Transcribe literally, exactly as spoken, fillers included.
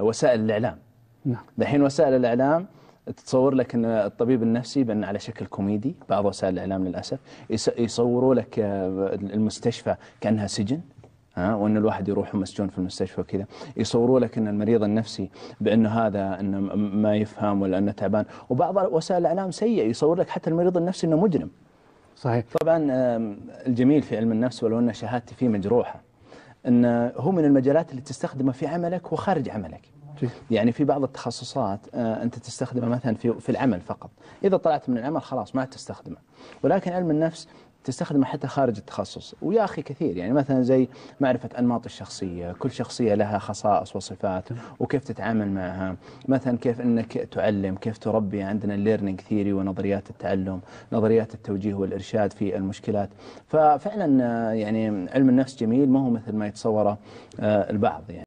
وسائل الإعلام. دحين وسائل الإعلام تتصور لك أن الطبيب النفسي بأن على شكل كوميدي، بعض وسائل الإعلام للأسف يصوروا لك المستشفى كأنها سجن، ها، وأن الواحد يروح مسجون في المستشفى وكذا، يصوروا لك أن المريض النفسي بأنه هذا أنه ما يفهم ولا أنه تعبان، وبعض وسائل الإعلام سيء يصور لك حتى المريض النفسي أنه مجرم. صحيح. طبعا الجميل في علم النفس ولو أن شهادتي فيه مجروحة أنه هو من المجالات اللي تستخدمه في عملك وخارج عملك. يعني في بعض التخصصات أنت تستخدمه مثلا في في العمل فقط، إذا طلعت من العمل خلاص ما تستخدمه، ولكن علم النفس تستخدمه حتى خارج التخصص، ويا أخي كثير، يعني مثلا زي معرفة أنماط الشخصية، كل شخصية لها خصائص وصفات وكيف تتعامل معها، مثلا كيف أنك تعلم، كيف تربي، عندنا الليرنينج ثيري ونظريات التعلم، نظريات التوجيه والإرشاد في المشكلات، ففعلا يعني علم النفس جميل، ما هو مثل ما يتصوره البعض يعني.